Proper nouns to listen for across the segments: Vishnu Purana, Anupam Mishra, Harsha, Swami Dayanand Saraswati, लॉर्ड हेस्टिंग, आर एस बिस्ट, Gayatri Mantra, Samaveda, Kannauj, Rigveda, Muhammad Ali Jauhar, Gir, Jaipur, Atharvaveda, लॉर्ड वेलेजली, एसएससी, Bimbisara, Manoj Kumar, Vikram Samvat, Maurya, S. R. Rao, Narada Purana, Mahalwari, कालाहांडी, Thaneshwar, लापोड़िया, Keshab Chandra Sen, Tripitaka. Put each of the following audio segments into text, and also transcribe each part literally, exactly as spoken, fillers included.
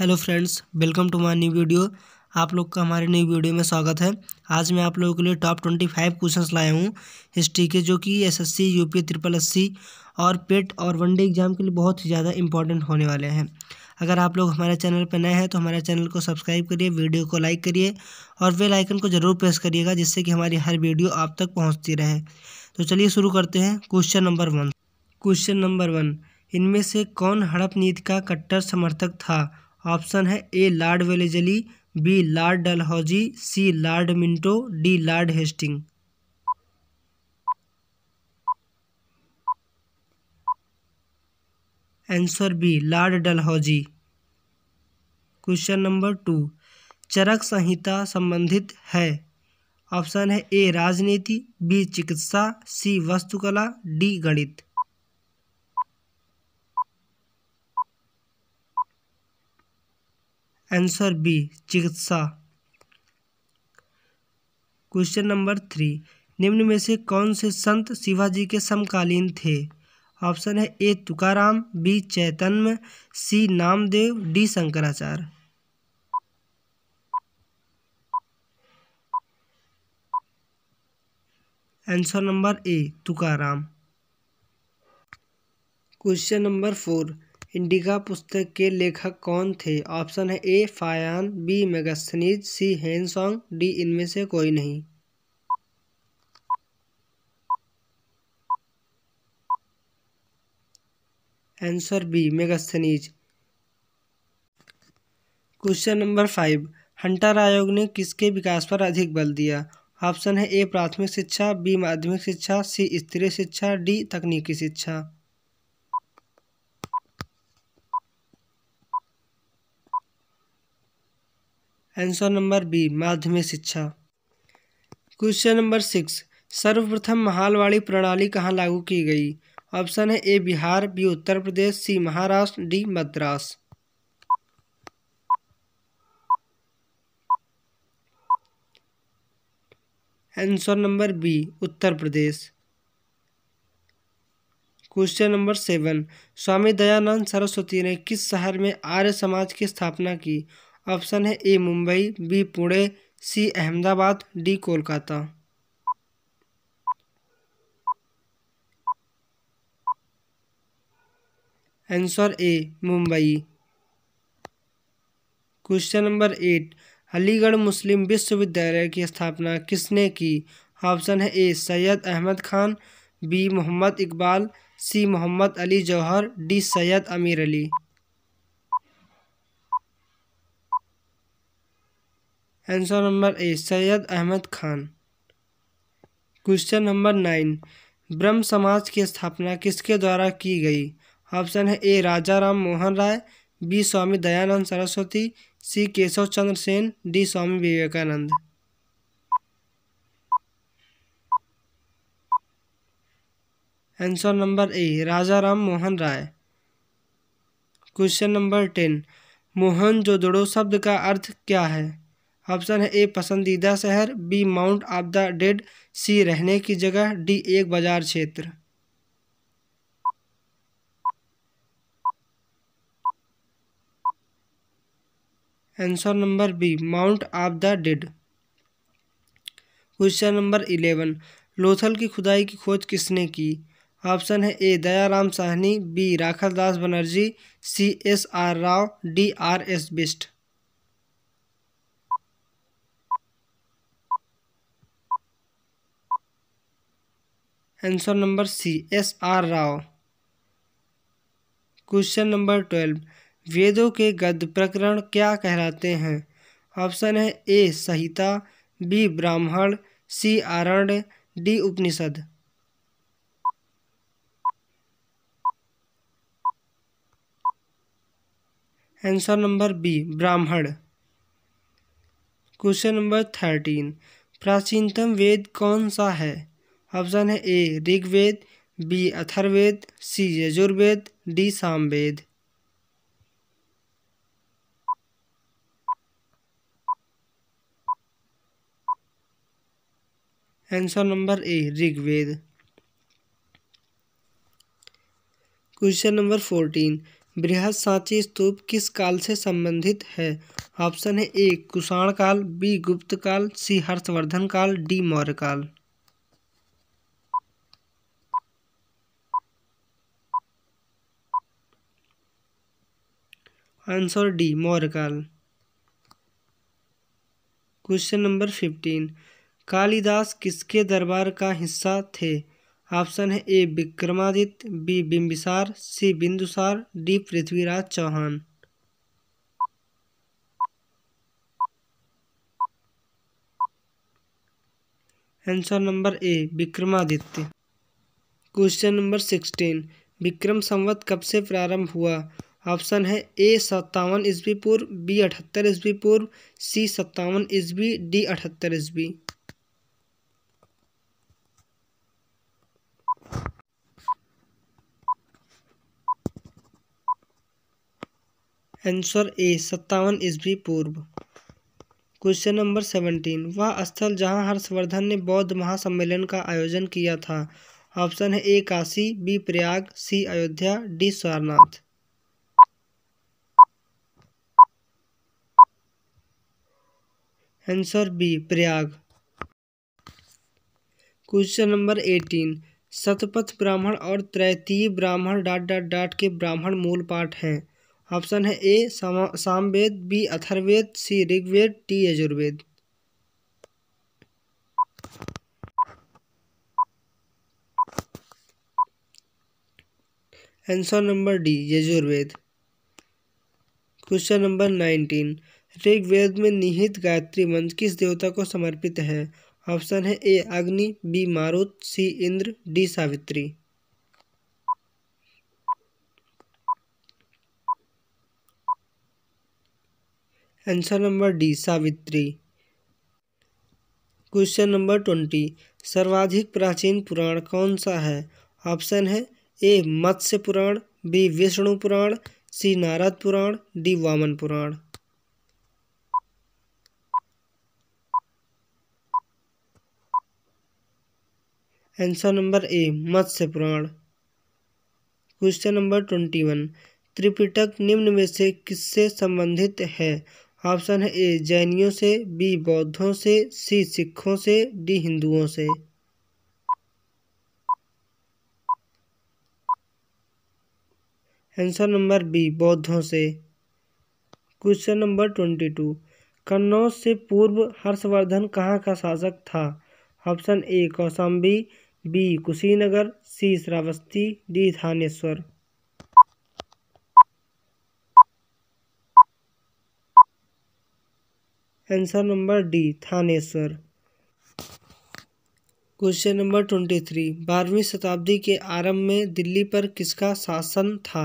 Hello friends, welcome to my new video. आप लोग का हमारे नई वीडियो में स्वागत है। आज मैं आप लोगों के लिए टॉप ट्वेंटी फाइव क्वेश्चन लाया हूँ हिस्ट्री के, जो कि एसएससी, यूपी ट्रिपल अस्सी और पेट और वनडे एग्जाम के लिए बहुत ही ज़्यादा इंपॉर्टेंट होने वाले हैं। अगर आप लोग हमारे चैनल पर नए हैं तो हमारे चैनल को सब्सक्राइब करिए, वीडियो को लाइक करिए और बेल आइकन को ज़रूर प्रेस करिएगा, जिससे कि हमारी हर वीडियो आप तक पहुँचती रहे। तो चलिए शुरू करते हैं। Question number one question number one इनमें से कौन हड़प नीति का कट्टर समर्थक था? ऑप्शन है A लॉर्ड वेलेजली, B Lord Dalhousie, C Lord Minto, D लॉर्ड हेस्टिंग। Answer B Lord Dalhousie. Question number two Charak Samhita संबंधित है। ऑप्शन है ए राजनीति, बी चिकित्सा, सी वास्तुकला, डी गणित। आंसर बी चिकित्सा। क्वेश्चन नंबर थ्री निम्न में से कौन से संत शिवाजी के समकालीन थे? ऑप्शन है A Tukaram, B Chaitanya, C Namdev, D Shankaracharya. Answer number A Tukaram. Question number four Indica पुस्तक के लेखक कौन थे? ऑप्शन है A Faxian, B Megasthenes, C Hiuen Tsang, D इनमें से कोई नहीं। Answer B Megasthenes. Question number five Hunter आयोग ने किसके विकास पर अधिक बल दिया? ऑप्शन है ए प्राथमिक शिक्षा, बी माध्यमिक शिक्षा, सी स्त्री शिक्षा, डी तकनीकी शिक्षा। आंसर नंबर बी माध्यमिक शिक्षा। क्वेश्चन नंबर सिक्स सर्वप्रथम महालवाड़ी प्रणाली कहाँ लागू की गई? ऑप्शन है A Bihar, B Uttar Pradesh, C Maharashtra, D Madras. Answer number B Uttar Pradesh. Question number seven Swami Dayanand Saraswati ने किस शहर में आर्य समाज की स्थापना की? ऑप्शन है A Mumbai, B Pune, C Ahmedabad, D Kolkata. Answer A Mumbai. Question number eight Aligarh Muslim विश्वविद्यालय की स्थापना किसने की? ऑप्शन है A Syed Ahmad Khan, B Mohammad Iqbal, C Mohammad Ali Jauhar, D Syed अमीर Ali. Answer number A Syed Ahmad Khan. Question number nine Brahmo Samaj की स्थापना किसके द्वारा की गई? ऑप्शन है A Raja Ram Mohan Roy, B Swami Dayanand Saraswati, C Keshav Chandra Sen, D Swami Vivekananda. Answer number A Raja Ram Mohan Roy. Question number ten Mohenjodaro शब्द का अर्थ क्या है? ऑप्शन है ए पसंदीदा शहर, B mount of the dead, C रहने की जगह, डी एक बाजार क्षेत्र। Answer number B mount of the dead. Question number eleven Lothal की खुदाई की खोज किसने की? ऑप्शन है A Dayaram Sahni, B Rakhaldas Banerjee, C S R Rao, D आर एस बिस्ट। Answer number C S R Rao. Question number twelve वेदों के गद्य प्रकरण क्या कहलाते हैं? ऑप्शन है ए संहिता, B Brahmana, C Aranya, D Upanishad. Answer number B Brahmana. Question number thirteen प्राचीनतम वेद कौन सा है? ऑप्शन है A Rigveda, B Atharvaveda, C Yajurveda, D Samaveda. Answer number A Rigveda. Question number fourteen बृहद सांची स्तूप किस काल से संबंधित है? ऑप्शन है ए कुषाण काल, बी गुप्त काल, सी हर्षवर्धन काल, डी मौर्य काल। आंसर डी मौर्य काल। क्वेश्चन नंबर फिफ्टीन, कालिदास किसके दरबार का हिस्सा थे? ऑप्शन है A Vikramaditya, B Bimbisara, C Bindusara, D Prithviraj Chauhan. Answer number A Vikramaditya. Question number sixteen, Vikram Samvat कब से प्रारंभ हुआ? ऑप्शन है ए सत्तावन ईस्वी पूर्व, बी अठहत्तर ईस्वी पूर्व, सी सत्तावन ईस्वी, डी अठहत्तर ईस्वी। आंसर ए सत्तावन ईस्वी पूर्व। क्वेश्चन नंबर सेवनटीन, वह स्थल जहां हर्षवर्धन ने बौद्ध महासम्मेलन का आयोजन किया था? ऑप्शन है A Kashi, B Prayag, C Ayodhya, D Sarnath. Answer B Prayag. Question number eighteen, Shatapatha Brahmana और त्रैतीय ब्राह्मण डॉट डॉट डॉट के ब्राह्मण मूल पाठ हैं? ऑप्शन है A Samaveda, B Atharvaveda, C Rigveda, D Yajurveda. Answer number D Yajurveda. Question number nineteen, Rigveda में निहित गायत्री मंत्र किस देवता को समर्पित है? ऑप्शन है ए Agni, B Marut, C Indra, D Savitri. Answer number D Savitri. Question number twenty, सर्वाधिक प्राचीन पुराण कौन सा है? ऑप्शन है A Matsya Purana, B Vishnu Purana, C Narada Purana, D Vamana Purana. Answer number A Matsya Purana. Question number twenty one, Tripitaka निम्न में से किससे संबंधित है? ऑप्शन है ए जैनियों से, बी बौद्धों से, सी सिखों से, डी हिंदुओं से। आंसर नंबर बी बौद्धों से। Question number twenty two, Kannauj से पूर्व हर्षवर्धन कहाँ का शासक था? Option A Kaushambi, B Kushinagar, C Shravasti, D Thaneshwar. Answer number D Thaneshwar. Question number twenty three, बारहवीं शताब्दी के आरंभ में दिल्ली पर किसका शासन था?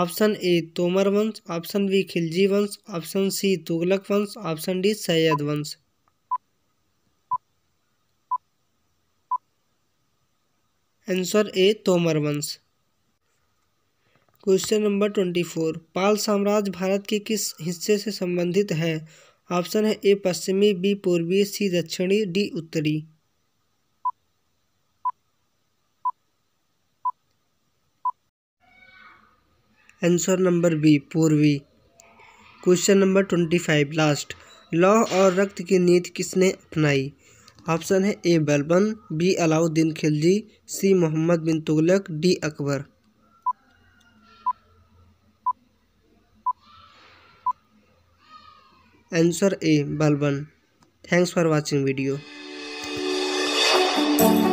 ऑप्शन ए तोमर वंश, ऑप्शन बी खिलजी वंश, ऑप्शन सी तुगलक वंश, ऑप्शन डी सैयद वंश। आंसर ए तोमर वंश। Question number twenty four, Pala साम्राज्य भारत के किस हिस्से से संबंधित है? ऑप्शन है ए पश्चिमी, बी पूर्वी, सी दक्षिणी, डी उत्तरी। आंसर नंबर बी पूर्वी। Question number twenty five last, लौह और रक्त की नीति किसने अपनाई? ऑप्शन है A Balban, B Alauddin Khilji, C Mohammad bin Tughlaq, D Akbar. Answer A Balban. Thanks for watching video.